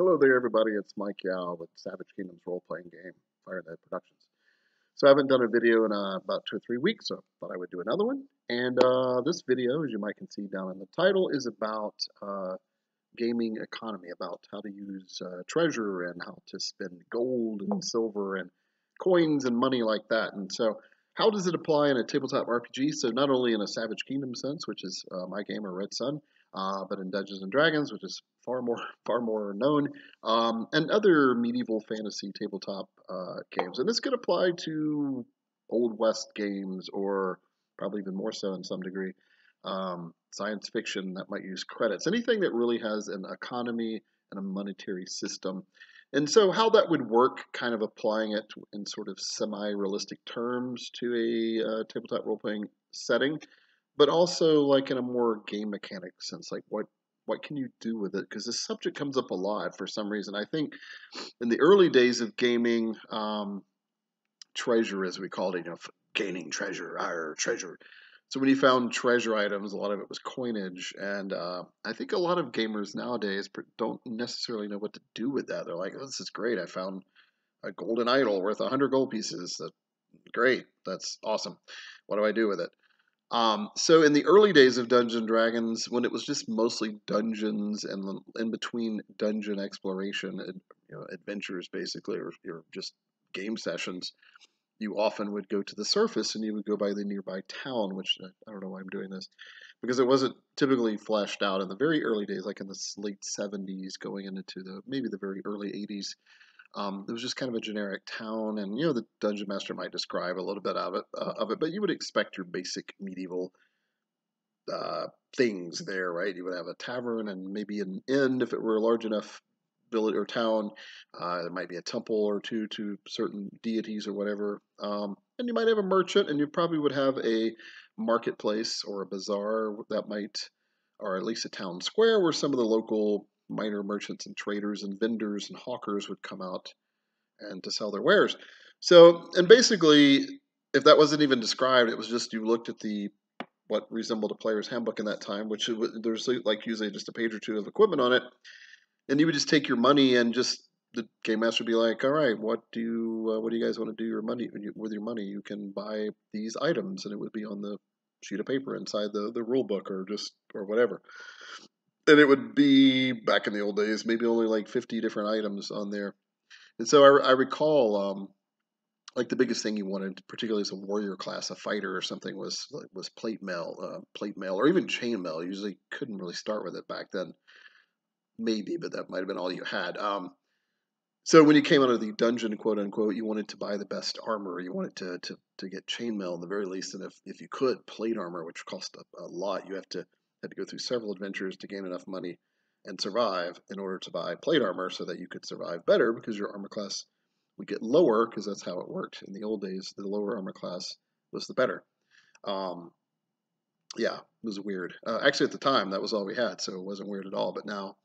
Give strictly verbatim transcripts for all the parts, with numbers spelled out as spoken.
Hello there, everybody. It's Mike Yow with Savage Kingdoms role-playing game, Fire Dead Productions. So I haven't done a video in uh, about two or three weeks, so I thought I would do another one. And uh, this video, as you might can see down in the title, is about uh, gaming economy, about how to use uh, treasure and how to spend gold and silver and coins and money like that. And so how does it apply in a tabletop R P G? So not only in a Savage Kingdom sense, which is uh, my game or Red Sun, Uh, but in Dungeons and Dragons, which is far more far more known, um, and other medieval fantasy tabletop uh, games. And this could apply to Old West games, or probably even more so in some degree, um, science fiction that might use credits, anything that really has an economy and a monetary system. And so how that would work, kind of applying it in sort of semi-realistic terms to a uh, tabletop role-playing setting, but also like in a more game mechanic sense, like what what can you do with it? Because this subject comes up a lot for some reason. I think in the early days of gaming, um, treasure, as we called it, you know, gaining treasure, or treasure. So when you found treasure items, a lot of it was coinage. And uh, I think a lot of gamers nowadays don't necessarily know what to do with that. They're like, oh, this is great. I found a golden idol worth one hundred gold pieces. That's great. That's awesome. What do I do with it? Um, so in the early days of Dungeons and Dragons, when it was just mostly dungeons and in between dungeon exploration, and, you know, adventures basically, or, or just game sessions, you often would go to the surface and you would go by the nearby town, which I don't know why I'm doing this, because it wasn't typically fleshed out in the very early days, like in the late seventies going into the maybe the very early eighties. Um, it was just kind of a generic town, and you know the dungeon master might describe a little bit of it, uh, of it, but you would expect your basic medieval uh, things there, right? You would have a tavern and maybe an inn if it were a large enough village or town. Uh, there might be a temple or two to certain deities or whatever, um, and you might have a merchant, and you probably would have a marketplace or a bazaar that might, or at least a town square where some of the local minor merchants and traders and vendors and hawkers would come out and to sell their wares. So, and basically, if that wasn't even described, it was just you looked at the what resembled a player's handbook in that time, which there's like usually just a page or two of equipment on it, and you would just take your money and just the game master would be like, all right, what do you, uh, what do you guys want to do your money with your money? You can buy these items, and it would be on the sheet of paper inside the the rule book or just or whatever. And it would be, back in the old days, maybe only like fifty different items on there. And so I, I recall, um, like the biggest thing you wanted, particularly as a warrior class, a fighter or something, was was plate mail, uh, plate mail, or even chain mail. You usually couldn't really start with it back then. Maybe, but that might have been all you had. Um, so when you came out of the dungeon, quote unquote, you wanted to buy the best armor. You wanted to to, to get chain mail in the very least, and if, if you could, plate armor, which cost a, a lot. You have to... had to go through several adventures to gain enough money and survive in order to buy plate armor so that you could survive better, because your armor class would get lower, because that's how it worked. In the old days, the lower armor class was the better. Um, yeah, it was weird. Uh, actually, at the time, that was all we had, so it wasn't weird at all. But now,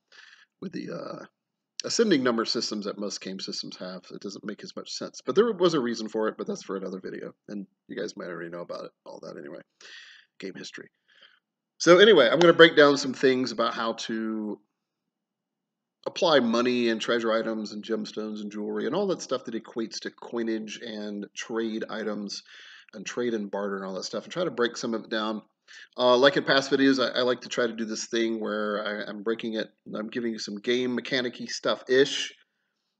with the uh, ascending number systems that most game systems have, it doesn't make as much sense. But there was a reason for it, but that's for another video. And you guys might already know about it, all that anyway. Game history. So anyway, I'm going to break down some things about how to apply money and treasure items and gemstones and jewelry and all that stuff that equates to coinage and trade items and trade and barter and all that stuff, and try to break some of it down. Uh, like in past videos, I, I like to try to do this thing where I, I'm breaking it, and I'm giving you some game mechanic-y stuff-ish.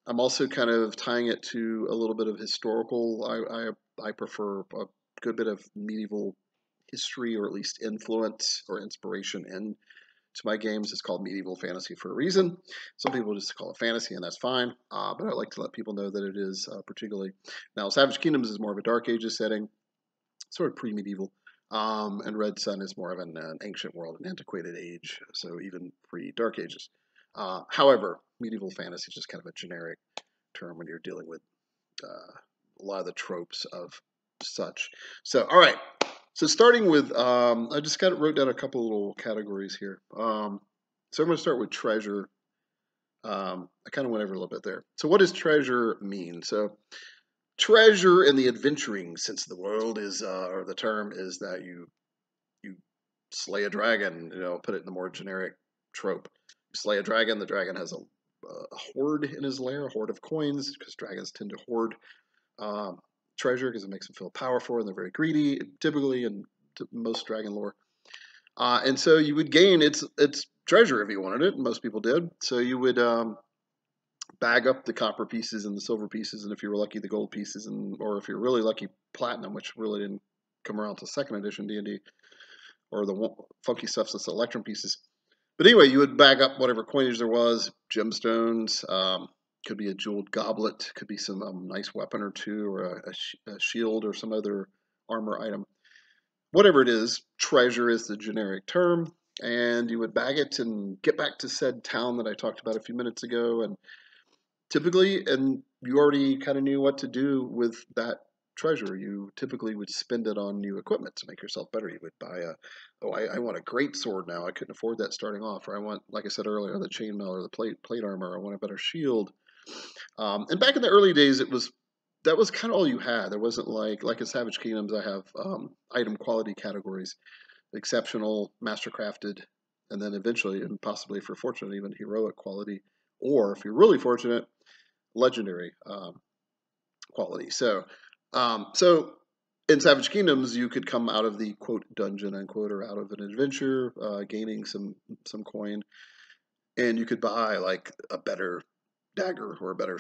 I'm also kind of tying it to a little bit of historical. I, I, I prefer a good bit of medieval history, or at least influence or inspiration into my games. It's called medieval fantasy for a reason. Some people just call it fantasy, and that's fine. Uh, but I like to let people know that it is uh, particularly. Now, Savage Kingdoms is more of a Dark Ages setting, sort of pre-medieval. Um, and Red Sun is more of an, an ancient world, an antiquated age, so even pre-Dark Ages. Uh, however, medieval fantasy is just kind of a generic term when you're dealing with uh, a lot of the tropes of such. So, all right. So starting with, um, I just got wrote down a couple little categories here. Um, so I'm going to start with treasure. Um, I kind of went over a little bit there. So what does treasure mean? So treasure in the adventuring, since the world is, uh, or the term is that you you slay a dragon, you know, put it in the more generic trope. You slay a dragon, the dragon has a uh, hoard in his lair, a hoard of coins, because dragons tend to hoard um, treasure because it makes them feel powerful, and they're very greedy, typically in most dragon lore. Uh, and so you would gain its its treasure if you wanted it. Most people did. So you would um, bag up the copper pieces and the silver pieces, and if you were lucky, the gold pieces, and or if you're really lucky, platinum, which really didn't come around to second edition D and D, or the funky stuff that's the electrum pieces. But anyway, you would bag up whatever coinage there was, gemstones, um, could be a jeweled goblet, could be some um, nice weapon or two, or a, a, sh a shield or some other armor item. Whatever it is, treasure is the generic term, and you would bag it and get back to said town that I talked about a few minutes ago, and typically, and you already kind of knew what to do with that treasure. You typically would spend it on new equipment to make yourself better. You would buy a, oh, I, I want a great sword now. I couldn't afford that starting off. Or I want, like I said earlier, the chainmail or the plate plate armor. I want a better shield. Um, and back in the early days, it was that was kind of all you had. There wasn't like like in Savage Kingdoms, I have um, item quality categories: exceptional, mastercrafted, and then eventually, and possibly if you're fortunate, even heroic quality, or if you're really fortunate, legendary um, quality. So. Um, so in Savage Kingdoms, you could come out of the, quote, dungeon, unquote, or out of an adventure, uh, gaining some, some coin, and you could buy, like, a better dagger or a better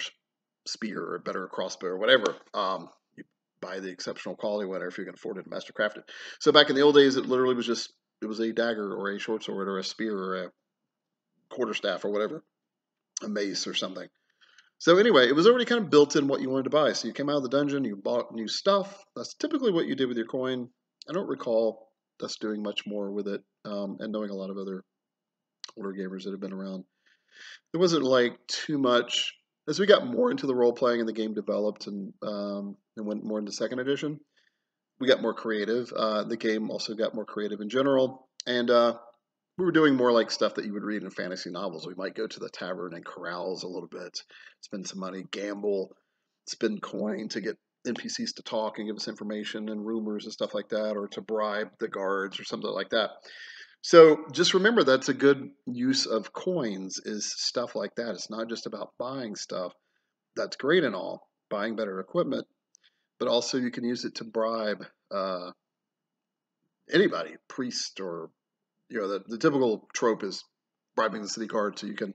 spear or a better crossbow or whatever. Um, you buy the exceptional quality, whatever, if you can afford it and mastercraft it. So back in the old days, it literally was just, it was a dagger or a short sword or a spear or a quarterstaff or whatever, a mace or something. So anyway, it was already kind of built in what you wanted to buy. So you came out of the dungeon, you bought new stuff. That's typically what you did with your coin. I don't recall us doing much more with it, um, and knowing a lot of other older gamers that have been around, there wasn't like too much. As we got more into the role-playing and the game developed and, um, and went more into second edition, we got more creative. Uh, the game also got more creative in general, and uh, we were doing more like stuff that you would read in fantasy novels. We might go to the tavern and carouse a little bit, spend some money, gamble, spend coin to get N P Cs to talk and give us information and rumors and stuff like that, or to bribe the guards or something like that. So just remember that's a good use of coins is stuff like that. It's not just about buying stuff. That's great and all, buying better equipment, but also you can use it to bribe uh, anybody, priest or you know, the, the typical trope is bribing the city guard so you can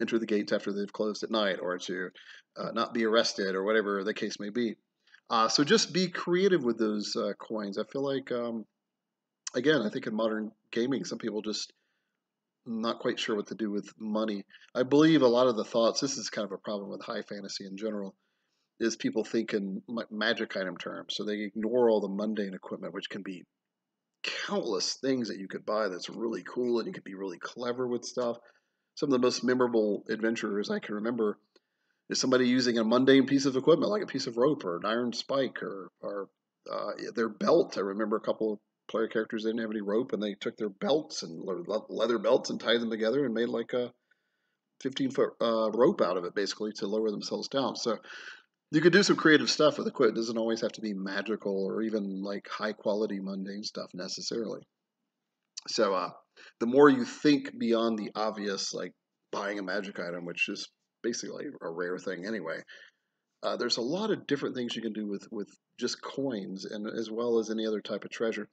enter the gates after they've closed at night or to uh, not be arrested or whatever the case may be. Uh, so just be creative with those uh, coins. I feel like, um, again, I think in modern gaming, some people just not quite sure what to do with money. I believe a lot of the thoughts, this is kind of a problem with high fantasy in general, is people think in magic item terms. So they ignore all the mundane equipment, which can be countless things that you could buy that's really cool, and you could be really clever with stuff. Some of the most memorable adventures I can remember is somebody using a mundane piece of equipment, like a piece of rope or an iron spike or, or uh, their belt. I remember a couple of player characters, they didn't have any rope, and they took their belts and leather belts and tied them together and made like a fifteen foot uh, rope out of it, basically, to lower themselves down. So you could do some creative stuff with equipment. It doesn't always have to be magical or even like high quality mundane stuff necessarily. So uh, the more you think beyond the obvious, like buying a magic item, which is basically a rare thing anyway, uh, there's a lot of different things you can do with, with just coins and as well as any other type of treasure.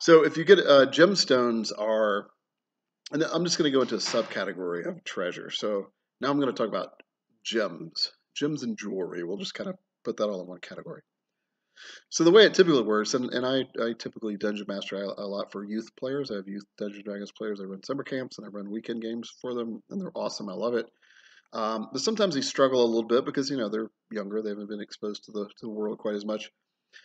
So if you get uh, gemstones are, and I'm just going to go into a subcategory of treasure. So now I'm going to talk about gems. Gems and jewelry. We'll just kind of put that all in one category. So the way it typically works, and, and I, I typically dungeon master a, a lot for youth players. I have youth Dungeons and Dragons players. I run summer camps and I run weekend games for them, and they're awesome. I love it. Um, but sometimes they struggle a little bit because, you know, they're younger. They haven't been exposed to the, to the world quite as much.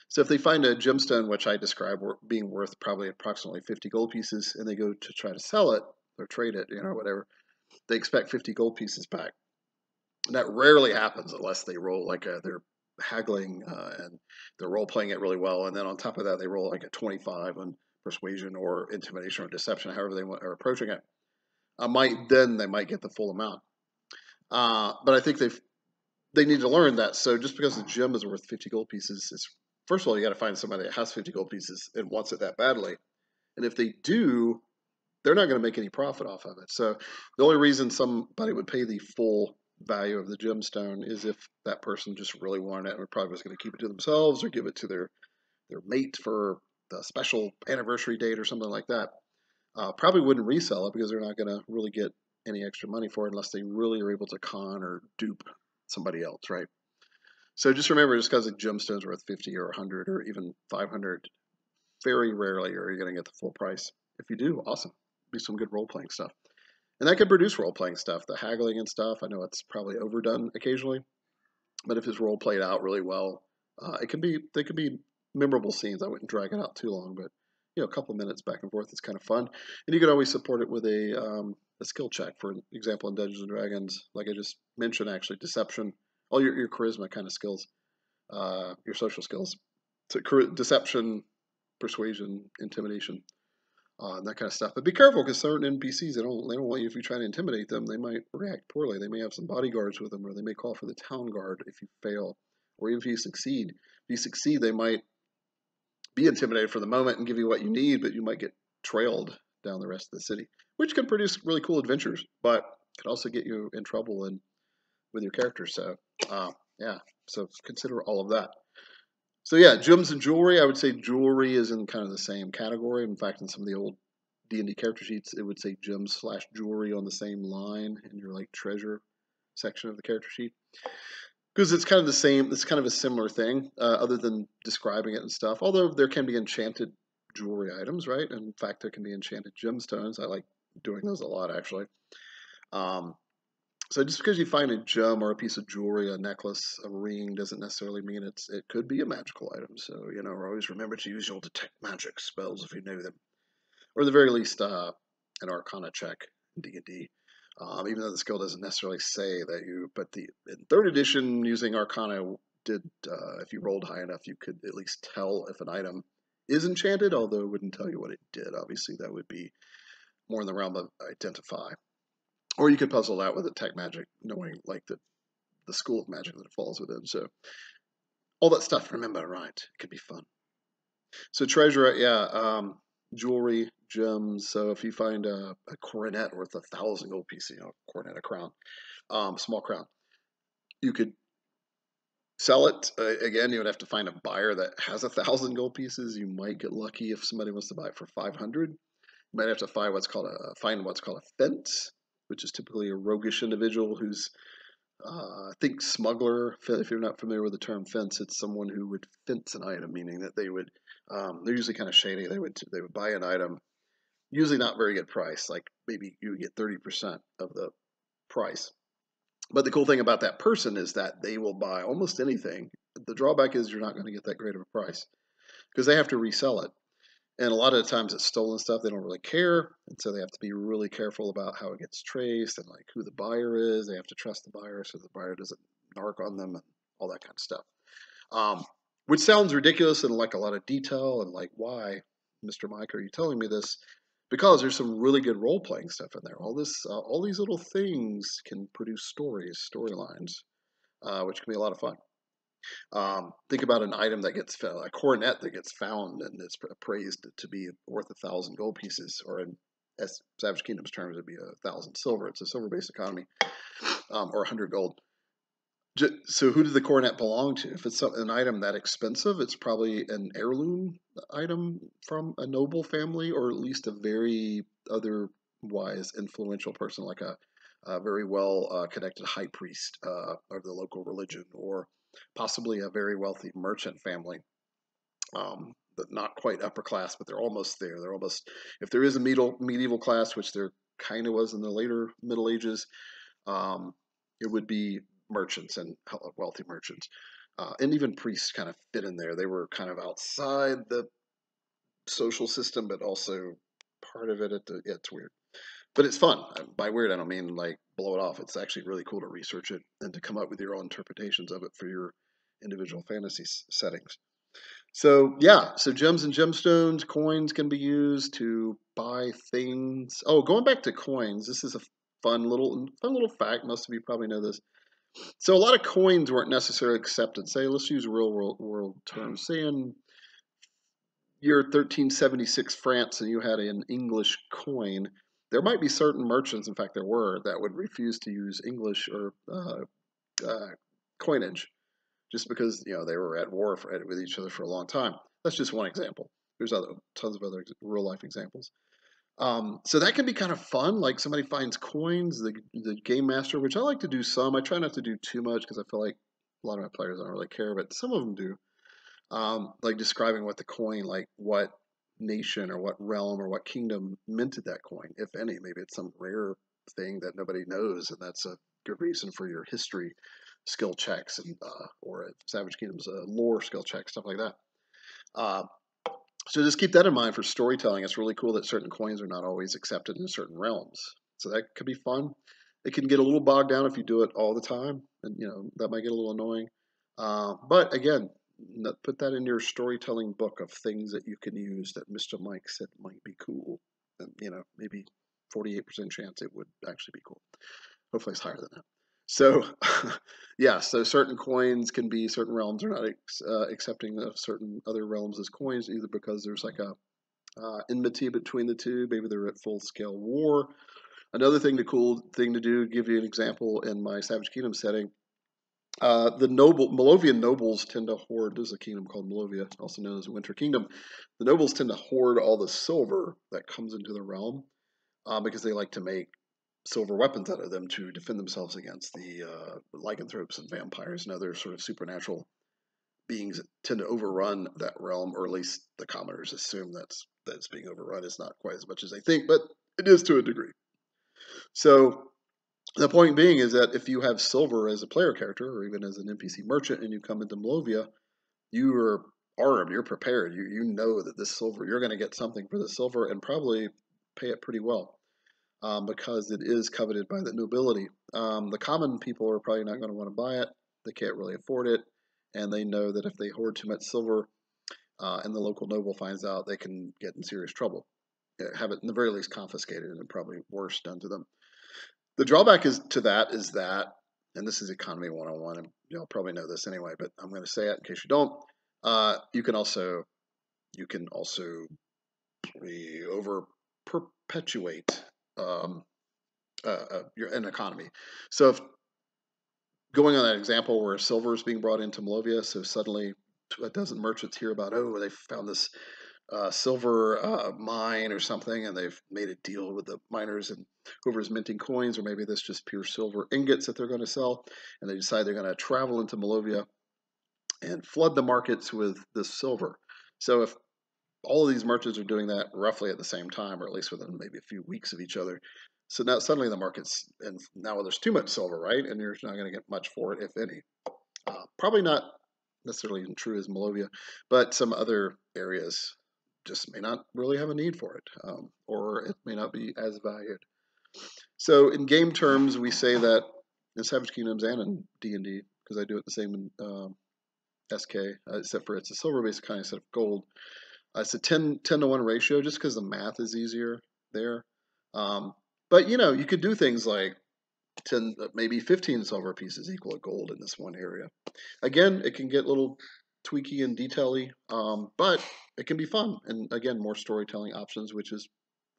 So if they find a gemstone, which I describe being worth probably approximately fifty gold pieces, and they go to try to sell it or trade it, you know, whatever, they expect fifty gold pieces back. And that rarely happens unless they roll like a, they're haggling uh, and they're role-playing it really well. And then on top of that, they roll like a twenty-five on persuasion or intimidation or deception, however they want, are approaching it. I might, then they might get the full amount. Uh, but I think they've, they need to learn that. So just because the gem is worth fifty gold pieces, it's, first of all, you got to find somebody that has fifty gold pieces and wants it that badly. And if they do, they're not going to make any profit off of it. So the only reason somebody would pay the full value of the gemstone is if that person just really wanted it and probably was going to keep it to themselves or give it to their their mate for the special anniversary date or something like that. Uh, probably wouldn't resell it because they're not going to really get any extra money for it unless they really are able to con or dupe somebody else, right? So just remember, just because a gemstone's worth fifty or one hundred or even five hundred, very rarely are you going to get the full price. If you do, awesome. Be some good role-playing stuff. And that could produce role-playing stuff, the haggling and stuff. I know it's probably overdone occasionally, but if his role played out really well, uh, it can be, they could be memorable scenes. I wouldn't drag it out too long, but you know, a couple minutes back and forth is kind of fun. And you could always support it with a, um, a skill check. For example, in Dungeons and Dragons, like I just mentioned, actually, deception, all your, your charisma kind of skills, uh, your social skills, so deception, persuasion, intimidation, uh, and that kind of stuff. But be careful, because certain N P Cs, they don't, they don't want you, if you try to intimidate them, they might react poorly. They may have some bodyguards with them, or they may call for the town guard if you fail, or even if you succeed. If you succeed, they might be intimidated for the moment and give you what you need, but you might get trailed down the rest of the city, which can produce really cool adventures, but could also get you in trouble and with your character. So, uh, yeah, so consider all of that. So, yeah, gems and jewelry. I would say jewelry is in kind of the same category. In fact, in some of the old D and D character sheets, it would say gems slash jewelry on the same line in your, like, treasure section of the character sheet. Because it's kind of the same, it's kind of a similar thing, uh, other than describing it and stuff. Although there can be enchanted jewelry items, right? In fact, there can be enchanted gemstones. I like doing those a lot, actually. Um, so just because you find a gem or a piece of jewelry, a necklace, a ring, doesn't necessarily mean it's, it could be a magical item. So, you know, always remember to use your detect magic spells if you know them. Or at the very least, uh, an arcana check in D and D. Um, even though the skill doesn't necessarily say that you, but the in third edition using Arcana did, uh, if you rolled high enough, you could at least tell if an item is enchanted, although it wouldn't tell you what it did. Obviously, that would be more in the realm of identify. Or you could puzzle that with a tech magic, knowing like the, the school of magic that it falls within. So all that stuff, remember, right? It could be fun. So treasure, yeah, um, jewelry, gems. So if you find a, a coronet worth a thousand gold pieces, you know, a coronet, a crown, um, small crown, you could sell it. Uh, again, you would have to find a buyer that has a thousand gold pieces. You might get lucky if somebody wants to buy it for five hundred. You might have to find what's called a find what's called a fence, which is typically a roguish individual who's, uh, I think, smuggler. If you're not familiar with the term fence, it's someone who would fence an item, meaning that they would. Um, they're usually kind of shady. They would they would buy an item, usually not very good price. Like maybe you would get thirty percent of the price. But the cool thing about that person is that they will buy almost anything. The drawback is you're not going to get that great of a price because they have to resell it. And a lot of the times it's stolen stuff. They don't really care. And so they have to be really careful about how it gets traced and like who the buyer is. They have to trust the buyer so the buyer doesn't narc on them and all that kind of stuff. Um, Which sounds ridiculous and like a lot of detail and like, why, Mister Mike, are you telling me this? Because there's some really good role-playing stuff in there. All this, uh, all these little things can produce stories, storylines, uh, which can be a lot of fun. Um, think about an item that gets found, a coronet that gets found and it's appraised to be worth a thousand gold pieces, or in as Savage Kingdoms terms, it'd be a thousand silver. It's a silver-based economy, um, or a hundred gold. So who did the coronet belong to? If it's an item that expensive, it's probably an heirloom item from a noble family, or at least a very otherwise influential person, like a, a very well-connected uh, high priest uh, of the local religion, or possibly a very wealthy merchant family. Um, but not quite upper class, but they're almost there. They're almost, if there is a medieval, medieval class, which there kind of was in the later Middle Ages, um, it would be merchants and wealthy merchants, uh, and even priests kind of fit in there. They were kind of outside the social system, but also part of it. At the, yeah, it's weird, but it's fun. By weird, I don't mean like blow it off. It's actually really cool to research it and to come up with your own interpretations of it for your individual fantasy settings. So yeah, so gems and gemstones, coins can be used to buy things. Oh, going back to coins, this is a fun little fun little fact. Most of you probably know this. So a lot of coins weren't necessarily accepted. Say, let's use real world, world terms. Say in year thirteen seventy-six France and you had an English coin, there might be certain merchants, in fact there were, that would refuse to use English or uh, uh, coinage just because, you know, they were at war for, with each other for a long time. That's just one example. There's other, tons of other real-life examples. Um, so that can be kind of fun. Like somebody finds coins, the, the game master, which I like to do some. I try not to do too much because I feel like a lot of my players don't really care, but some of them do. Um, like describing what the coin, like what nation or what realm or what kingdom minted that coin, if any. Maybe it's some rare thing that nobody knows, and that's a good reason for your history skill checks and uh, or Savage Kingdoms uh, lore skill checks, stuff like that. Uh, so just keep that in mind for storytelling. It's really cool that certain coins are not always accepted in certain realms. So that could be fun. It can get a little bogged down if you do it all the time, and you know that might get a little annoying. Uh, but again, put that in your storytelling book of things that you can use that Mister Mike said might be cool. And, you know, maybe forty-eight percent chance it would actually be cool. Hopefully it's higher than that. So, yeah, so certain coins can be, certain realms are not uh, accepting of certain other realms as coins, either because there's like a uh, enmity between the two. Maybe they're at full-scale war. Another thing, the cool thing to do, give you an example in my Savage Kingdom setting, Uh, the noble, Malovian nobles tend to hoard, there's a kingdom called Malovia, also known as Winter Kingdom. The nobles tend to hoard all the silver that comes into the realm uh, because they like to make silver weapons out of them to defend themselves against the uh, lycanthropes and vampires and other sort of supernatural beings that tend to overrun that realm, or at least the commoners assume that's, that's being overrun. It's not quite as much as they think, but it is to a degree. So the point being is that if you have silver as a player character or even as an N P C merchant and you come into Malovia, you are armed, you're prepared, you, you know that this silver, you're going to get something for the silver and probably pay it pretty well um, because it is coveted by the nobility. Um, the common people are probably not going to want to buy it, they can't really afford it, and they know that if they hoard too much silver uh, and the local noble finds out, they can get in serious trouble. Have it in the very least confiscated and probably worse done to them. The drawback is to that is that, and this is economy one oh one, and you'll probably know this anyway, but I'm going to say it in case you don't. Uh, you can also, you can also over perpetuate um, uh, your, an economy. So, if, going on that example where silver is being brought into Malovia, so suddenly a dozen merchants hear about, oh, they found this Uh, silver uh, mine or something, and they've made a deal with the miners and whoever's minting coins, or maybe that's just pure silver ingots that they're going to sell, and they decide they're going to travel into Malovia and flood the markets with this silver. So if all of these merchants are doing that roughly at the same time, or at least within maybe a few weeks of each other, so now suddenly the markets, and now there's too much silver, right? And you're not going to get much for it, if any. Uh, probably not necessarily even true as Malovia, but some other areas just may not really have a need for it, um, or it may not be as valued. So in game terms, we say that in Savage Kingdoms and in D and D, because I do it the same in um, S K, uh, except for it's a silver-based kind instead of gold. Uh, it's a ten to one ratio, just because the math is easier there. Um, but, you know, you could do things like ten, maybe fifteen silver pieces equal to gold in this one area. Again, it can get little tweaky and detail-y, um, but it can be fun. And again, more storytelling options, which is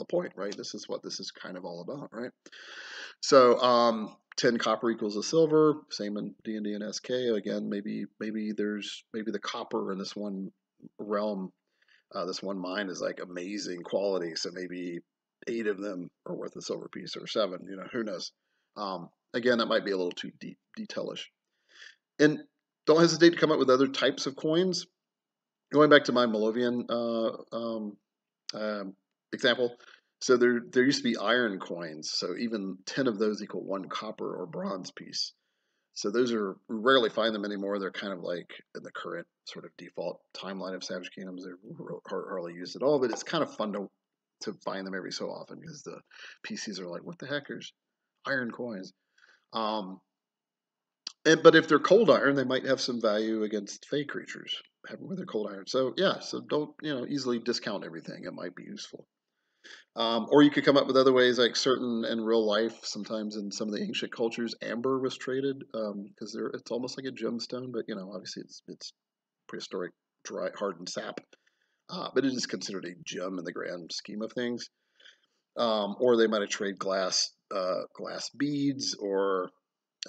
the point, right? This is what this is kind of all about, right? So um, ten copper equals a silver, same in D and D and S K. Again, maybe maybe there's, maybe the copper in this one realm, uh, this one mine is like amazing quality. So maybe eight of them are worth a silver piece, or seven, you know, who knows? Um, again, that might be a little too de detailish. And don't hesitate to come up with other types of coins. Going back to my Malovian uh, um, um, example, so there, there used to be iron coins, so even ten of those equal one copper or bronze piece. So those are, we rarely find them anymore. They're kind of like in the current sort of default timeline of Savage Kingdoms. They're hardly used at all, but it's kind of fun to, to find them every so often because the P Cs are like, what the heck, there's iron coins. Um, And, but if they're cold iron, they might have some value against fey creatures with their cold iron. So yeah, so don't you know easily discount everything. It might be useful. Um, or you could come up with other ways, like certain in real life. Sometimes in some of the ancient cultures, amber was traded because um, it's almost like a gemstone, but you know obviously it's it's prehistoric dry hardened sap. uh, but it is considered a gem in the grand scheme of things. Um, or they might have traded glass, uh, glass beads or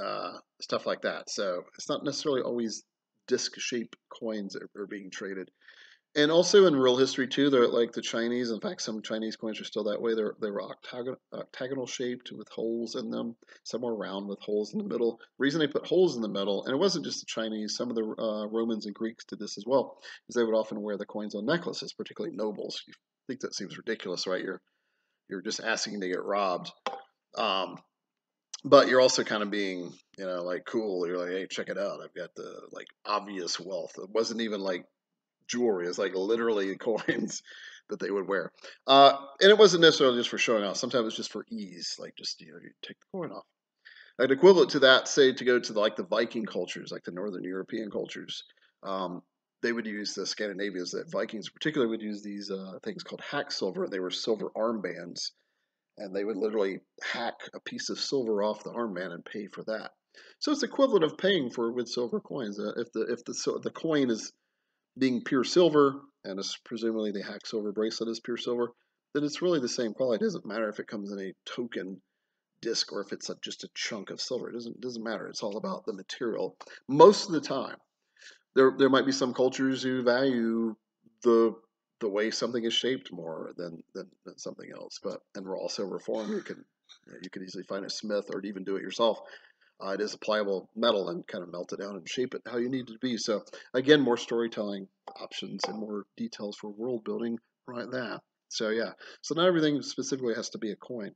uh, stuff like that. So it's not necessarily always disc-shaped coins are, are being traded. And also in real history too, they're like the Chinese. In fact, some Chinese coins are still that way. They're, they were octagonal, octagonal shaped with holes in them. Some were round with holes in the middle. The reason they put holes in the middle, and it wasn't just the Chinese, some of the uh, Romans and Greeks did this as well, is they would often wear the coins on necklaces, particularly nobles. You think that seems ridiculous, right? You're, you're just asking to get robbed. Um, But you're also kind of being, you know, like cool. You're like, hey, check it out. I've got the like obvious wealth. It wasn't even like jewelry. It's like literally coins that they would wear. Uh, and it wasn't necessarily just for showing off. Sometimes it's just for ease. Like just, you know, you take the coin off. An equivalent to that, say, to go to the, like the Viking cultures, like the Northern European cultures, um, they would use the Scandinavians, the Vikings particularly would use these uh, things called hack silver. They were silver armbands. And they would literally hack a piece of silver off the armband and pay for that. So it's equivalent of paying for with silver coins. Uh, if the if the so the coin is being pure silver, and it's presumably the hack silver bracelet is pure silver, then it's really the same quality. It doesn't matter if it comes in a token disc or if it's a, just a chunk of silver. It doesn't doesn't matter. It's all about the material. Most of the time, there there might be some cultures who value the the way something is shaped more than, than, than something else. But in raw silver form, you can you, know, you can easily find a smith or even do it yourself. Uh, it is a pliable metal and kind of melt it down and shape it how you need it to be. So again, more storytelling options and more details for world building right there. So yeah, so not everything specifically has to be a coin.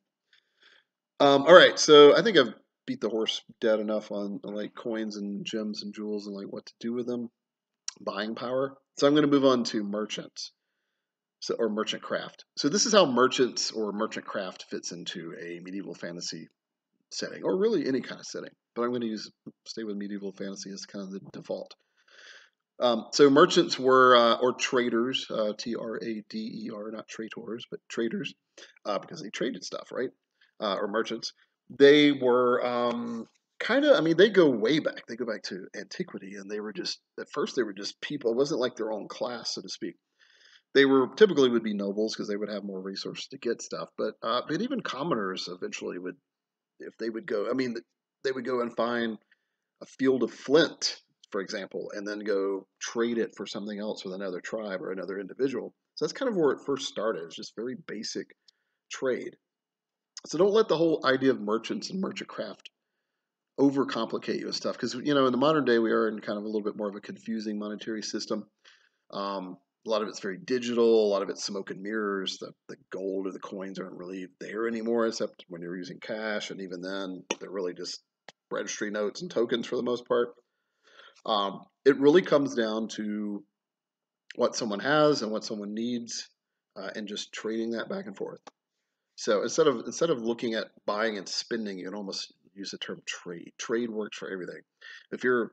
Um, all right, so I think I've beat the horse dead enough on, on like coins and gems and jewels and like what to do with them, buying power. So I'm gonna move on to merchants. So, or merchant craft. So this is how merchants or merchant craft fits into a medieval fantasy setting, or really any kind of setting. But I'm going to use stay with medieval fantasy as kind of the default. Um, so merchants were, uh, or traders, uh, T R A D E R, not traitors, but traders, uh, because they traded stuff, right? Uh, or merchants. They were um, kind of, I mean, they go way back. They go back to antiquity, and they were just, at first they were just people. It wasn't like their own class, so to speak. They were typically would be nobles because they would have more resources to get stuff, but uh, but even commoners eventually would, if they would go, I mean, they would go and find a field of flint, for example, and then go trade it for something else with another tribe or another individual. So that's kind of where it first started. It's just very basic trade. So don't let the whole idea of merchants and merchant craft overcomplicate you with stuff, because you know in the modern day we are in kind of a little bit more of a confusing monetary system. Um, A lot of it's very digital. A lot of it's smoke and mirrors. The, the gold or the coins aren't really there anymore, except when you're using cash. And even then, they're really just registry notes and tokens for the most part. Um, it really comes down to what someone has and what someone needs, uh, and just trading that back and forth. So instead of instead of looking at buying and spending, you can almost use the term trade. Trade works for everything. If you're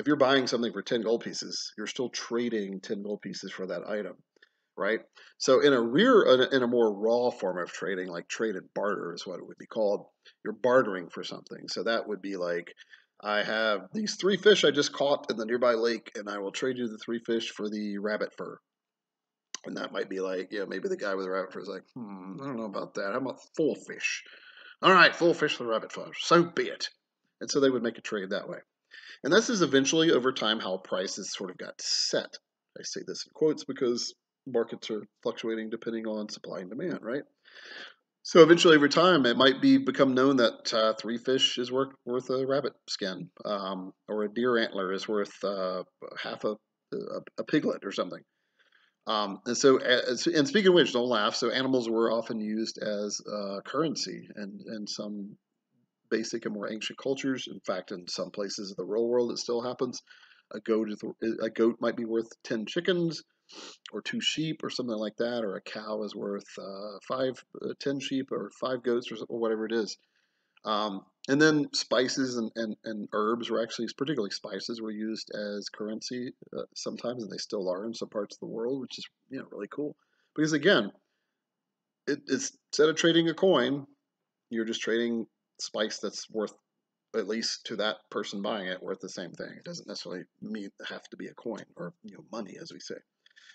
If you're buying something for ten gold pieces, you're still trading ten gold pieces for that item, right? So in a rear, in a more raw form of trading, like trade and barter is what it would be called, you're bartering for something. So that would be like, I have these three fish I just caught in the nearby lake, and I will trade you the three fish for the rabbit fur. And that might be like, yeah, maybe the guy with the rabbit fur is like, hmm, I don't know about that. How about four fish? All right, four fish for the rabbit fur. So be it. And so they would make a trade that way. And this is eventually, over time, how prices sort of got set. I say this in quotes because markets are fluctuating depending on supply and demand, right? So eventually, over time, it might be become known that uh, three fish is worth, worth a rabbit skin, um, or a deer antler is worth uh, half a, a, a piglet or something. Um, and so, and speaking of which, don't laugh, so animals were often used as uh, currency and, and some basic and more ancient cultures. In fact, in some places of the real world, it still happens. A goat, is, a goat might be worth ten chickens, or two sheep, or something like that. Or a cow is worth uh, five, uh, ten sheep, or five goats, or, or whatever it is. Um, and then spices and, and and herbs were actually, particularly spices, were used as currency uh, sometimes, and they still are in some parts of the world, which is you know really cool. Because again, it, it's instead of trading a coin, you're just trading spice that's worth, at least to that person buying it, worth the same thing. It doesn't necessarily mean have to be a coin or you know money, as we say.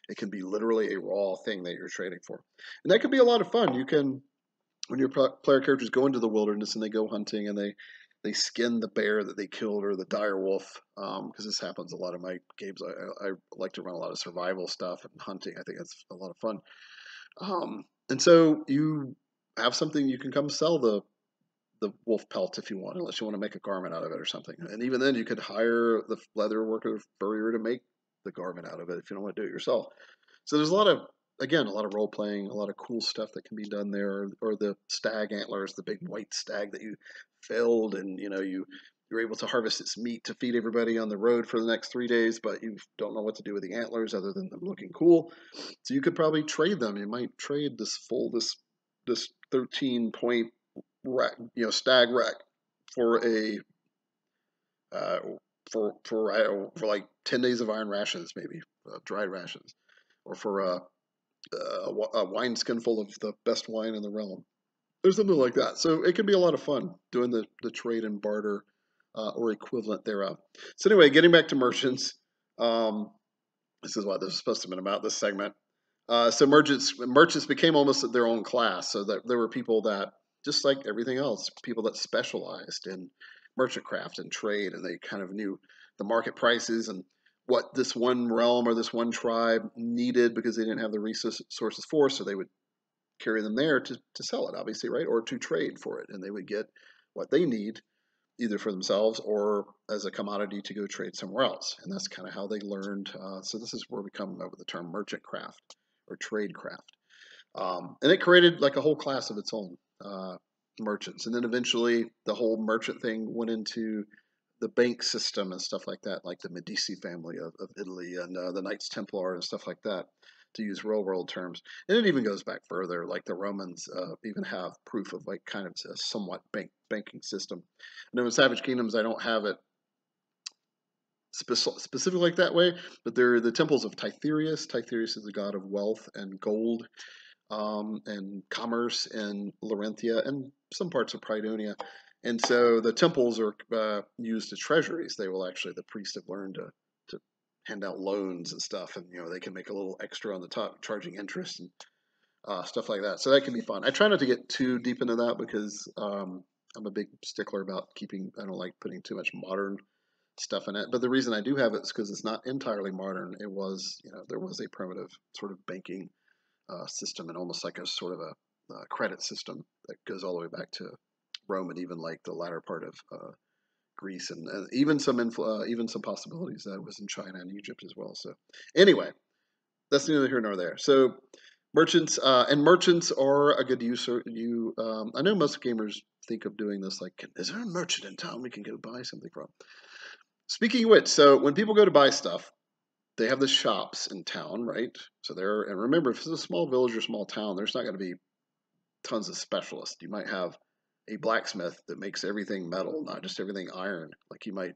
It can be literally a raw thing that you're trading for. And that can be a lot of fun. You can, when your player characters go into the wilderness and they go hunting and they, they skin the bear that they killed or the dire wolf, because um, this happens a lot in my games. I, I like to run a lot of survival stuff and hunting. I think that's a lot of fun. Um, and so you have something, you can come sell the the wolf pelt if you want, unless you want to make a garment out of it or something. And even then you could hire the leather worker furrier to make the garment out of it if you don't want to do it yourself. So there's a lot of, again, a lot of role playing, a lot of cool stuff that can be done there. Or, or the stag antlers, the big white stag that you filled, and you know, you, you're able to harvest its meat to feed everybody on the road for the next three days, but you don't know what to do with the antlers other than them looking cool. So you could probably trade them. You might trade this full, this, this thirteen point, rack, you know, stag rack for a uh, for for uh, for like ten days of iron rations, maybe uh, dried rations, or for a, a, a wineskin full of the best wine in the realm, or something like that. So it can be a lot of fun doing the the trade and barter uh, or equivalent thereof. So anyway, getting back to merchants, um, this is what this is supposed to have been about, this segment. Uh, so merchants merchants became almost their own class, so that there were people that, just like everything else, people that specialized in merchant craft and trade, and they kind of knew the market prices and what this one realm or this one tribe needed because they didn't have the resources for, so they would carry them there to, to sell it, obviously, right? Or to trade for it, and they would get what they need either for themselves or as a commodity to go trade somewhere else. And that's kind of how they learned. Uh, so this is where we come up with the term merchant craft or trade craft. Um, and it created like a whole class of its own. Uh, merchants, and then eventually the whole merchant thing went into the bank system and stuff like that, like the Medici family of, of Italy and uh, the Knights Templar and stuff like that, to use real world terms. And it even goes back further, like the Romans uh, even have proof of like kind of a somewhat bank banking system. And in Savage Kingdoms, I don't have it speci specific like that way, but there are the temples of Tithirius. Tithirius is the god of wealth and gold. Um, and commerce in Laurentia and some parts of Pridonia. And so the temples are uh, used as treasuries. They will actually, the priests have learned to, to hand out loans and stuff, and, you know, they can make a little extra on the top, charging interest and uh, stuff like that. So that can be fun. I try not to get too deep into that because um, I'm a big stickler about keeping, I don't like putting too much modern stuff in it. But the reason I do have it is because it's not entirely modern. It was, you know, there was a primitive sort of banking Uh, system, and almost like a sort of a uh, credit system that goes all the way back to Rome, and even like the latter part of uh, Greece, and, and even some infl uh, even some possibilities that was in China and Egypt as well. So anyway, that's neither here nor there. So merchants uh, and merchants are a good user. You, um, I know most gamers think of doing this like, is there a merchant in town we can go buy something from? Speaking of which, so when people go to buy stuff, they have the shops in town, right? So there, and remember, if it's a small village or small town, there's not going to be tons of specialists. You might have a blacksmith that makes everything metal, not just everything iron. Like you might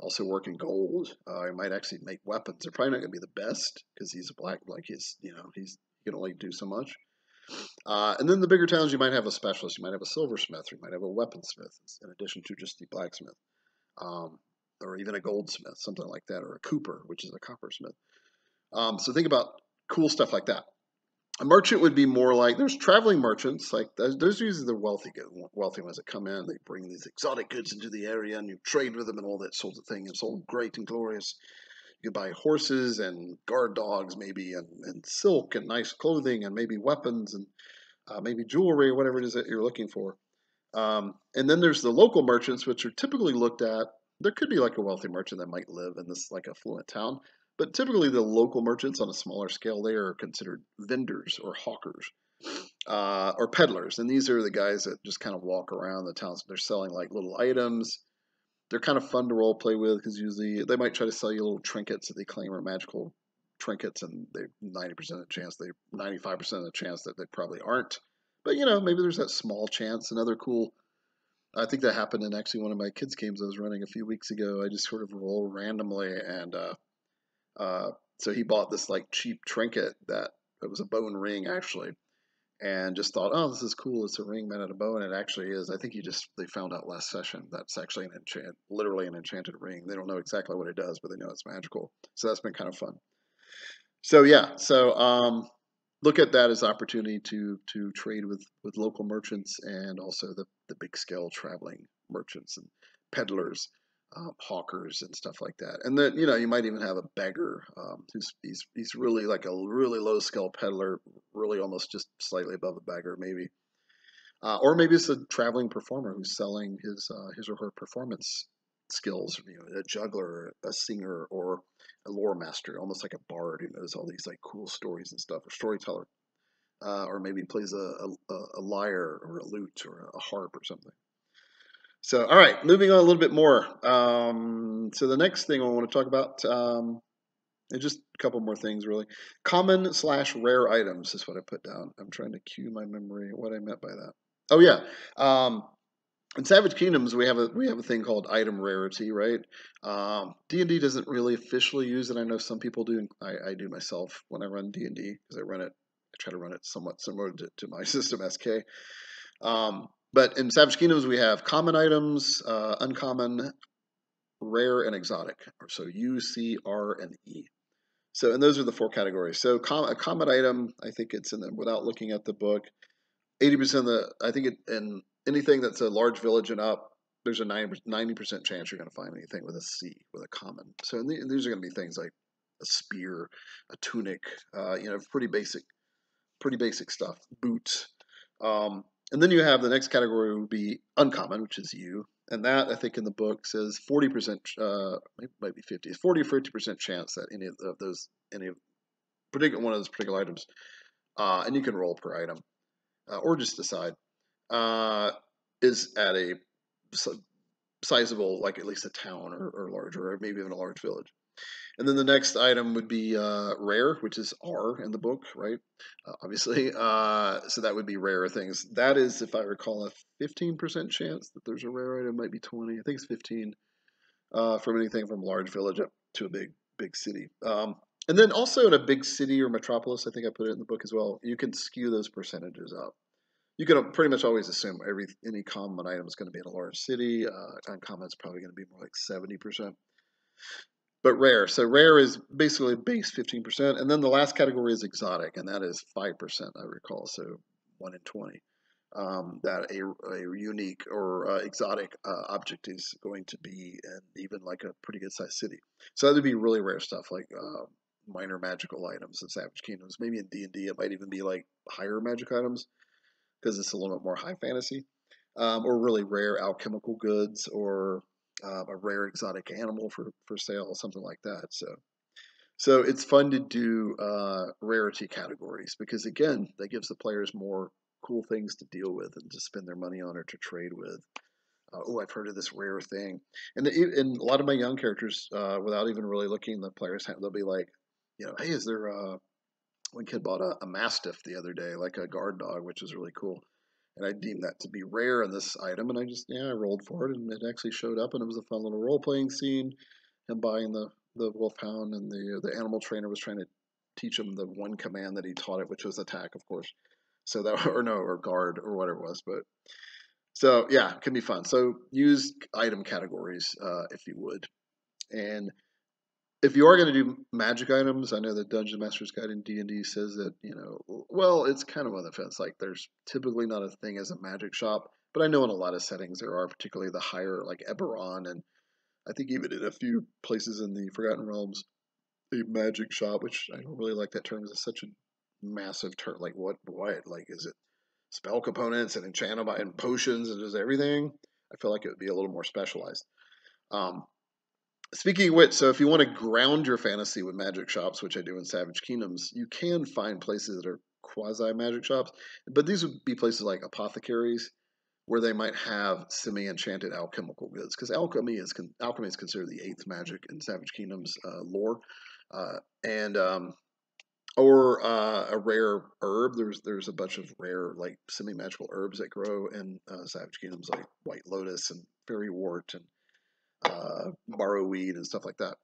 also work in gold. Uh, he might actually make weapons. They're probably not going to be the best because he's a black, like he's, you know, he's he can only do so much. Uh, and then the bigger towns, you might have a specialist. You might have a silversmith. Or you might have a weaponsmith in addition to just the blacksmith. Um, or even a goldsmith, something like that, or a cooper, which is a coppersmith. Um, so think about cool stuff like that. A merchant would be more like, there's traveling merchants, like those, those are usually the wealthy wealthy ones that come in, they bring these exotic goods into the area, and you trade with them and all that sort of thing. It's all great and glorious. You buy horses and guard dogs maybe, and, and silk and nice clothing and maybe weapons and uh, maybe jewelry or whatever it is that you're looking for. Um, and then there's the local merchants, which are typically looked at. There could be like a wealthy merchant that might live in this like affluent town, but typically the local merchants on a smaller scale, they are considered vendors or hawkers uh, or peddlers. And these are the guys that just kind of walk around the towns. They're selling like little items. They're kind of fun to role play with because usually they might try to sell you little trinkets that they claim are magical trinkets, and they ninety percent of the chance, they ninety-five percent of the chance that they probably aren't. But, you know, maybe there's that small chance. Another cool, I think that happened in actually one of my kids' games I was running a few weeks ago. I just sort of rolled randomly, and uh, uh, so he bought this like cheap trinket that it was a bone ring actually, and just thought, oh, this is cool. It's a ring made out of bone. It actually is. I think he just they found out last session that's actually an enchant, literally an enchanted ring. They don't know exactly what it does, but they know it's magical. So that's been kind of fun. So yeah, so um, look at that as opportunity to to trade with with local merchants and also the the big scale traveling merchants and peddlers, um, hawkers and stuff like that. And then, you know, you might even have a beggar um, who's he's he's really like a really low scale peddler, really almost just slightly above a beggar maybe, uh, or maybe it's a traveling performer who's selling his uh, his or her performance skills, you know, a juggler, a singer, or a lore master, almost like a bard who knows all these like cool stories and stuff, or storyteller, uh, or maybe plays a, a, a lyre or a lute or a harp or something. So, all right, moving on a little bit more. Um, so the next thing I want to talk about, um, and just a couple more things really, common slash rare items is what I put down. I'm trying to cue my memory what I meant by that. Oh yeah. Um, In Savage Kingdoms, we have a we have a thing called item rarity, right? Um, D and D doesn't really officially use it. I know some people do. And I, I do myself when I run D and D because I run it. I try to run it somewhat similar to, to my system S K. Um, but in Savage Kingdoms, we have common items, uh, uncommon, rare, and exotic. So U, C, R, and E. So and those are the four categories. So com a common item, I think it's in the, without looking at the book, eighty percent of the I think it in anything that's a large village and up, there's a ninety percent chance you're going to find anything with a C, with a common. So these are going to be things like a spear, a tunic, uh, you know, pretty basic, pretty basic stuff, boots. Um, and then you have the next category would be uncommon, which is U. And that, I think in the book, says forty percent, uh, it might be fifty, forty or fifty percent chance that any of those, any of particular one of those particular items, uh, and you can roll per item uh, or just decide. Uh, is at a sizable, like at least a town or, or larger, or maybe even a large village. And then the next item would be uh, rare, which is R in the book, right? Uh, obviously. Uh, so that would be rare things. That is, if I recall, a fifteen percent chance that there's a rare item, might be twenty. I think it's fifteen uh, from anything from a large village up to a big, big city. Um, and then also in a big city or metropolis, I think I put it in the book as well, you can skew those percentages up. You can pretty much always assume every any common item is going to be in a large city. Uh, uncommon is probably going to be more like seventy percent. But rare. So rare is basically base fifteen percent. And then the last category is exotic, and that is five percent, I recall. So one in twenty. Um, that a, a unique or uh, exotic uh, object is going to be in even like a pretty good sized city. So that would be really rare stuff like uh, minor magical items in Savage Kingdoms. Maybe in D and D it might even be like higher magic items, because it's a little bit more high fantasy, um, or really rare alchemical goods, or uh, a rare exotic animal for, for sale, something like that. So so it's fun to do uh, rarity categories, because again, that gives the players more cool things to deal with and to spend their money on or to trade with. Uh, oh, I've heard of this rare thing. And, the, and a lot of my young characters, uh, without even really looking, the players, have, they'll be like, you know, hey, is there a... One kid bought a, a mastiff the other day, like a guard dog, which is really cool. And I deemed that to be rare in this item, and I just, yeah, I rolled for it, and it actually showed up, and it was a fun little role-playing scene. And buying the, the wolfhound, and the the animal trainer was trying to teach him the one command that he taught it, which was attack, of course. So that, or no, or guard, or whatever it was. But so, yeah, it can be fun. So use item categories, uh, if you would. And if you are going to do magic items, I know the Dungeon Master's Guide in D and D says that, you know, well, it's kind of on the fence. Like, there's typically not a thing as a magic shop, but I know in a lot of settings there are, particularly the higher, like Eberron, and I think even in a few places in the Forgotten Realms, a magic shop, which I don't really like that term, is such a massive term. Like, what, what, like, is it spell components and enchantment and potions and just everything? I feel like it would be a little more specialized. Um, Speaking of which, so if you want to ground your fantasy with magic shops, which I do in Savage Kingdoms, you can find places that are quasi-magic shops, but these would be places like apothecaries, where they might have semi-enchanted alchemical goods, because alchemy is con alchemy is considered the eighth magic in Savage Kingdoms uh, lore, uh, and um, or uh, a rare herb. There's there's a bunch of rare like semi-magical herbs that grow in uh, Savage Kingdoms, like White Lotus and Fairy Wort and uh Morrowweed and stuff like that.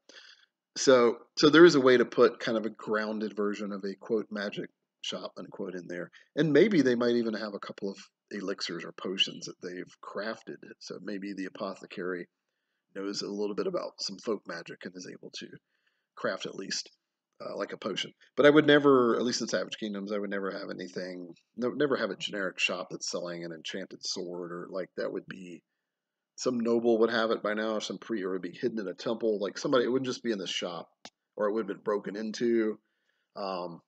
So so there is a way to put kind of a grounded version of a quote magic shop unquote in there. And maybe they might even have a couple of elixirs or potions that they've crafted. So maybe the apothecary knows a little bit about some folk magic and is able to craft at least uh, like a potion. But I would never, at least in Savage Kingdoms, I would never have anything, no, never have a generic shop that's selling an enchanted sword, or like that would be, some noble would have it by now, or some priest, or it would be hidden in a temple. Like somebody, it wouldn't just be in the shop, or it would have been broken into. Um,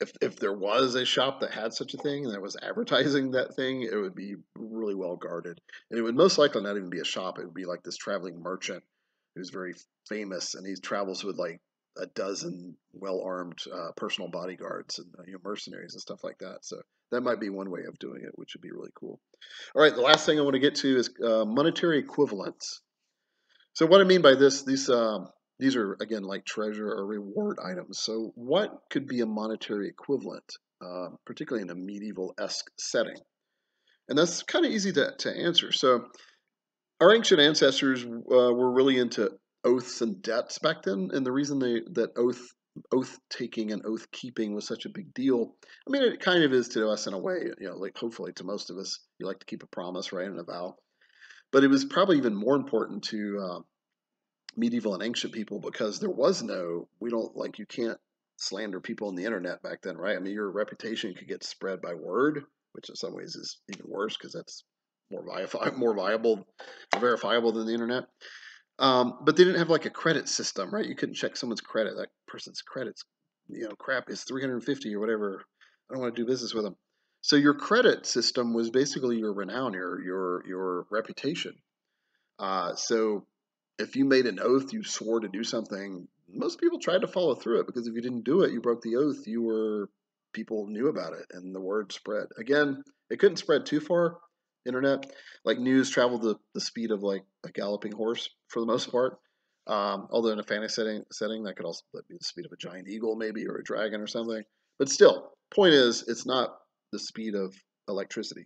if, if there was a shop that had such a thing and that was advertising that thing, it would be really well guarded. And it would most likely not even be a shop. It would be like this traveling merchant who's very famous, and he travels with like a dozen well-armed uh, personal bodyguards and uh, you know, mercenaries and stuff like that. So that might be one way of doing it, which would be really cool. All right, the last thing I want to get to is uh, monetary equivalents. So what I mean by this, these um, these are, again, like treasure or reward items. So what could be a monetary equivalent, uh, particularly in a medieval-esque setting? And that's kind of easy to, to answer. So our ancient ancestors uh, were really into oaths and debts back then, and the reason they, that oath oath taking and oath keeping was such a big deal. I mean, it kind of is to us in a way, you know, like hopefully to most of us, you like to keep a promise, right, and a vow. But it was probably even more important to uh, medieval and ancient people because there was no, we don't like you can't slander people on the internet back then, right? I mean, your reputation could get spread by word, which in some ways is even worse because that's more viable, more viable, verifiable than the internet. Um, but they didn't have like a credit system, right? You couldn't check someone's credit. That person's credit's, you know, crap is three hundred fifty or whatever. I don't want to do business with them. So your credit system was basically your renown, your your your reputation. Uh, so if you made an oath, you swore to do something. Most people tried to follow through it because if you didn't do it, you broke the oath. You were people knew about it, and the word spread. Again, it couldn't spread too far. Internet, like news traveled the, the speed of like a galloping horse for the most part. Um, although in a fantasy setting, setting that could also be the speed of a giant eagle maybe, or a dragon or something. But still, point is, it's not the speed of electricity,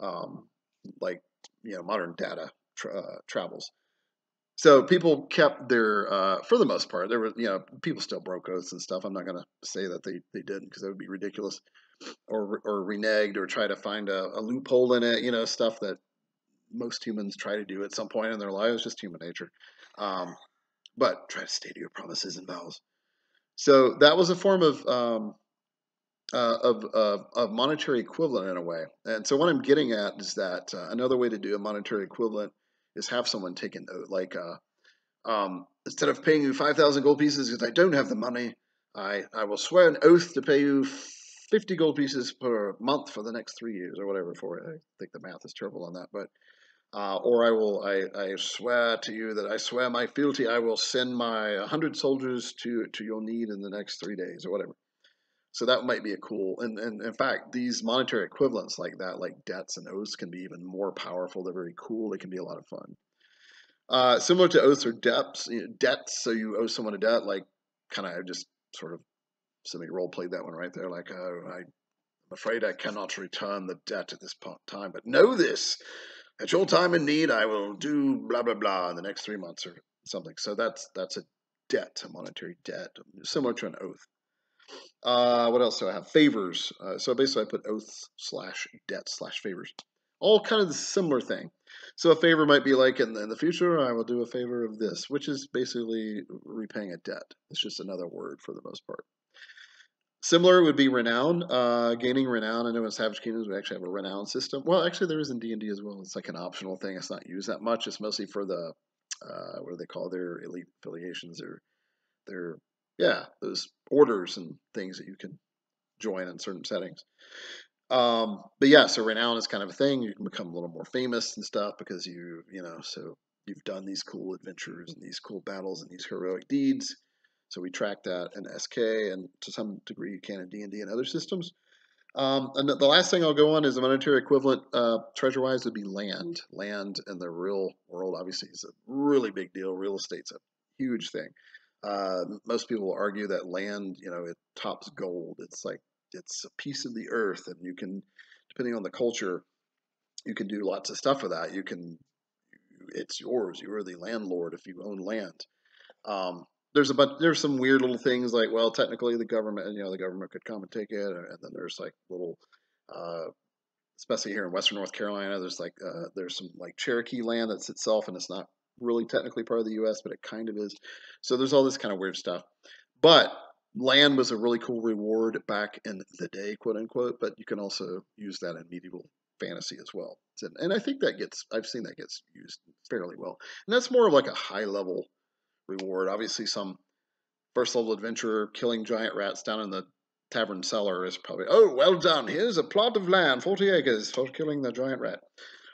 um, like you know modern data tra uh, travels. So people kept their, uh, for the most part, there were you know people still broke oaths and stuff. I'm not going to say that they they didn't because that would be ridiculous. Or, or reneged or try to find a, a loophole in it, you know, stuff that most humans try to do at some point in their lives, just human nature. Um, but try to stay to your promises and vows. So that was a form of, um, uh, of, of, of monetary equivalent in a way. And so what I'm getting at is that uh, another way to do a monetary equivalent is have someone take an oath. Like uh, um, instead of paying you five thousand gold pieces because I don't have the money, I, I will swear an oath to pay you fifty gold pieces per month for the next three years or whatever for it. I think the math is terrible on that, but, uh, or I will, I, I swear to you that I swear my fealty, I will send my one hundred soldiers to, to your need in the next three days or whatever. So that might be a cool, and, and in fact, these monetary equivalents like that, like debts and oaths can be even more powerful. They're very cool. They can be a lot of fun. Uh, similar to oaths or debts, you know, debts. So you owe someone a debt, like kind of just sort of, somebody role played that one right there, like, oh, I'm afraid I cannot return the debt at this time, but know this, at your time in need, I will do blah, blah, blah in the next three months or something. So that's that's a debt, a monetary debt, similar to an oath. Uh, what else do I have? Favors. Uh, so basically I put oaths slash debt slash favors. All kind of the similar thing. So a favor might be like, in the, in the future, I will do a favor of this, which is basically repaying a debt. It's just another word for the most part. Similar would be renown, uh, gaining renown. I know in Savage Kingdoms we actually have a renown system. Well, actually there is in D and D as well. It's like an optional thing. It's not used that much. It's mostly for the, uh, what do they call their elite affiliations or their, yeah, those orders and things that you can join in certain settings. Um, but yeah, so renown is kind of a thing. You can become a little more famous and stuff because you, you know, so you've done these cool adventures and these cool battles and these heroic deeds. So we track that in S K, and to some degree you can in D and D and other systems. Um, and the last thing I'll go on is a monetary equivalent, uh, treasure-wise, would be land. Land in the real world, obviously, is a really big deal. Real estate's a huge thing. Uh, most people argue that land, you know, it tops gold. It's like it's a piece of the earth, and you can, depending on the culture, you can do lots of stuff with that. You can, it's yours. You are the landlord if you own land. Um, There's a bunch, there's some weird little things like, well, technically the government, you know, the government could come and take it. And then there's like little, uh, especially here in Western North Carolina, there's like, uh, there's some like Cherokee land that's itself, and it's not really technically part of the U S, but it kind of is. So there's all this kind of weird stuff. But land was a really cool reward back in the day, quote unquote, but you can also use that in medieval fantasy as well. And I think that gets, I've seen that gets used fairly well. And that's more of like a high level reward. Obviously some first level adventurer killing giant rats down in the tavern cellar is probably, oh, well done. Here's a plot of land, forty acres for killing the giant rat.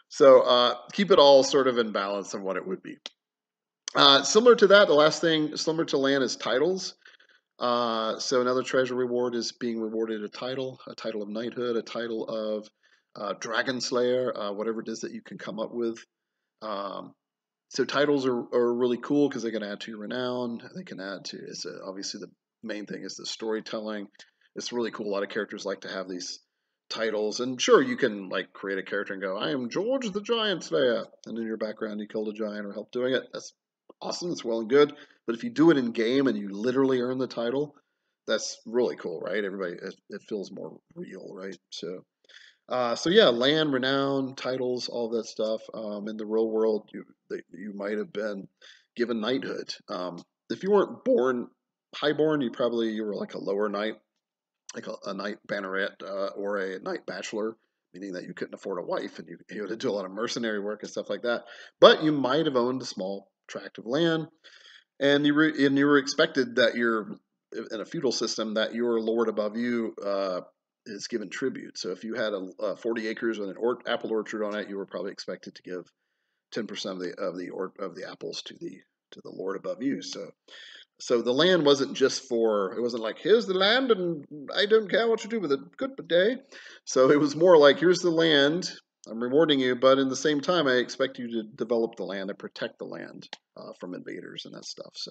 So uh, keep it all sort of in balance on what it would be. Uh, similar to that, the last thing similar to land is titles. Uh, so another treasure reward is being rewarded a title, a title of knighthood, a title of uh, dragon slayer, uh, whatever it is that you can come up with. Um, so titles are, are really cool because they can add to your renown. They can add to, it's a, obviously the main thing is the storytelling. It's really cool. A lot of characters like to have these titles, and sure, you can like create a character and go, I am George the Giant Slayer, and in your background you killed a giant or helped doing it. That's awesome. That's well and good. But if you do it in game and you literally earn the title, that's really cool, right? Everybody, it, it feels more real, right? So, uh, so yeah, land, renown, titles, all that stuff. Um, in the real world, you you might have been given knighthood. Um, if you weren't born highborn, you probably you were like a lower knight, like a, a knight banneret uh, or a knight bachelor, meaning that you couldn't afford a wife and you, you had to do a lot of mercenary work and stuff like that. But you might have owned a small tract of land, and you, re and you were expected that you're in a feudal system that your lord above you uh, is given tribute. So if you had a, a forty acres with an or apple orchard on it, you were probably expected to give ten percent of the of the or of the apples to the to the lord above you. So. So the land wasn't just for, it wasn't like, here's the land and I don't care what you do with it, good day. So it was more like, here's the land, I'm rewarding you, but in the same time, I expect you to develop the land and protect the land uh, from invaders and that stuff. So,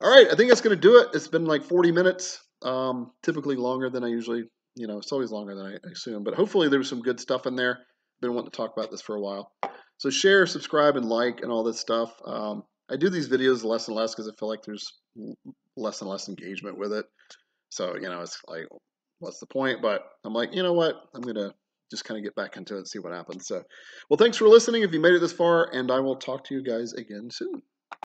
all right, I think that's going to do it. It's been like forty minutes, um, typically longer than I usually, you know, it's always longer than I assume, but hopefully there was some good stuff in there. I've been wanting to talk about this for a while. So share, subscribe, and like, and all this stuff. Um, I do these videos less and less because I feel like there's less and less engagement with it. So, you know, it's like, what's the point? But I'm like, you know what? I'm going to just kind of get back into it and see what happens. So, well, thanks for listening if you made it this far, and I will talk to you guys again soon.